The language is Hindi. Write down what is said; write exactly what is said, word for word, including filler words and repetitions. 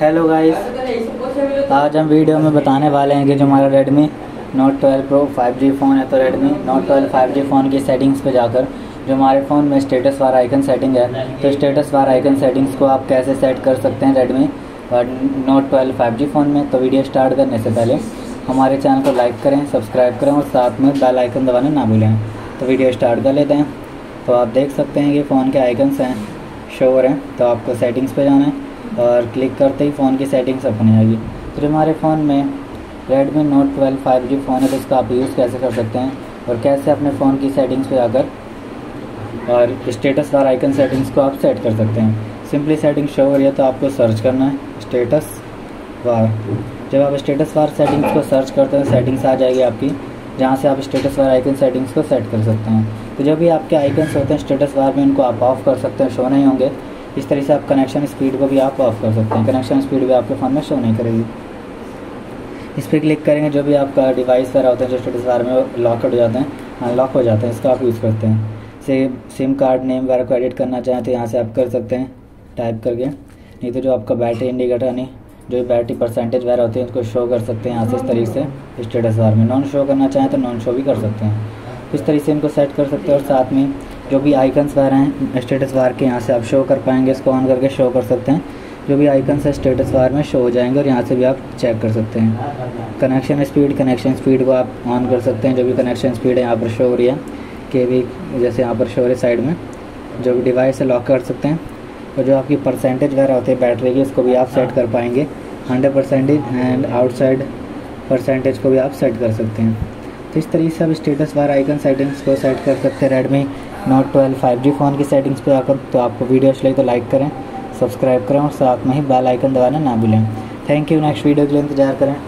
हेलो गाइस, आज हम वीडियो में बताने वाले हैं कि जो हमारा Redmi Note twelve Pro five G phone है, तो Redmi Note twelve five G phone की सेटिंग्स पे जाकर जो हमारे फ़ोन में स्टेटस बार आइकन सेटिंग है, तो स्टेटस बार आइकन सेटिंग्स को आप कैसे सेट कर सकते हैं Redmi Note twelve five G phone में। तो वीडियो स्टार्ट करने से पहले हमारे चैनल को लाइक करें, सब्सक्राइब करें और साथ में बेल आइकन दबाना ना भूलें। तो वीडियो स्टार्ट कर लेते हैं। तो आप देख सकते हैं कि फ़ोन के आइकन्स हैं, शो हो रहे हैं। तो आपको सेटिंग्स पर जाना है और क्लिक करते ही फ़ोन की सेटिंग्स अपने आएगी। फिर हमारे फ़ोन में Redmi Note twelve five G phone है, तो इसका आप यूज़ कैसे कर सकते हैं और कैसे अपने फ़ोन की सेटिंग्स पे जाकर और स्टेटस और आइकन सेटिंग्स को आप सेट कर सकते हैं। सिंपली सेटिंग शो हो रही है तो आपको सर्च करना है स्टेटस बार। जब आप स्टेटस बार सेटिंग्स को सर्च करते हैं सेटिंग्स आ जाएगी आपकी, जहाँ से आप स्टेटस बार आइकन सेटिंग्स को सेट कर सकते हैं। तो जब भी आपके आइकन्स होते हैं स्टेटस बार में, उनको आप ऑफ कर सकते हैं, शो नहीं होंगे। इस तरह से आप कनेक्शन स्पीड को भी आप ऑफ कर सकते हैं, कनेक्शन स्पीड भी आपके फ़ोन में शो नहीं करेगी। इस पर क्लिक करेंगे, जो भी आपका डिवाइस वगैरह होता है जो स्टेटस बार में लॉकड हो जाते हैं, अनलॉक हो जाते हैं, इसका आप यूज़ करते हैं। से सिम कार्ड नेम वगैरह को एडिट करना चाहें तो यहाँ से आप कर सकते हैं टाइप करके, नहीं तो जो आपका बैटरी इंडिकेटर यानी जो बैटरी परसेंटेज वगैरह होती है उसको शो कर सकते हैं यहाँ से। इस तरीके से स्टेटस बार में नॉन शो करना चाहें तो नॉन शो भी कर सकते हैं। इस तरीके से इनको सेट कर सकते हैं और साथ में जो भी आइकन्स वगैरह हैं स्टेटस बार के, यहाँ से आप शो कर पाएंगे, इसको ऑन करके शो कर सकते हैं। जो भी आइकन्स है स्टेटस बार में शो हो जाएंगे और यहाँ से भी आप चेक कर सकते हैं। कनेक्शन स्पीड, कनेक्शन स्पीड को आप ऑन कर सकते हैं। जो भी कनेक्शन स्पीड है यहाँ पर शो हो रही है के भी, जैसे यहाँ पर शो हो रही है साइड में, जो भी डिवाइस है लॉक कर सकते हैं। और जो आपकी परसेंटेज वगैरह होती है बैटरी की, उसको भी आप सेट कर पाएंगे hundred percentage and outside percentage को भी आप सेट कर सकते हैं। तो इस तरीके से आप स्टेटस बार आइकन सेटिंग्स को सेट कर सकते हैं Redmi Note twelve five G phone की सेटिंग्स पर आकर। तो आपको वीडियो अच्छी लगी तो लाइक करें, सब्सक्राइब करें और साथ में ही बेल आइकन दबाना ना भूलें। Thank you. नेक्स्ट वीडियो के लिए इंतजार करें।